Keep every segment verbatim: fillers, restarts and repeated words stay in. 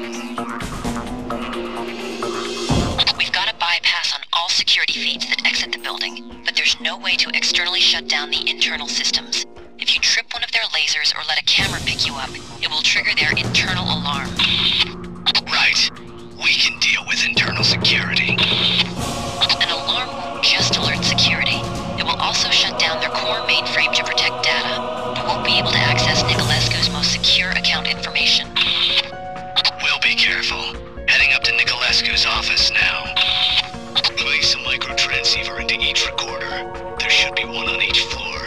We've got a bypass on all security feeds that exit the building, but there's no way to externally shut down the internal systems. If you trip one of their lasers or let a camera pick you up, it will trigger their internal alarm. Right. We can deal with internal security. An alarm won't just alert security. It will also shut down their core mainframe to protect data. It won't be able to access Nicolescu's most secure account information. We'll be careful. Heading up to Nicolescu's office now. Place a microtransceiver into each recorder. There should be one on each floor.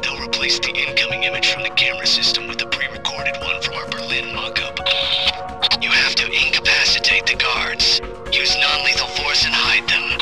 They'll replace the incoming image from the camera system with the pre-recorded one from our Berlin mock-up. You have to incapacitate the guards. Use non-lethal force and hide them.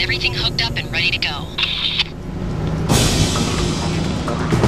Everything hooked up and ready to go.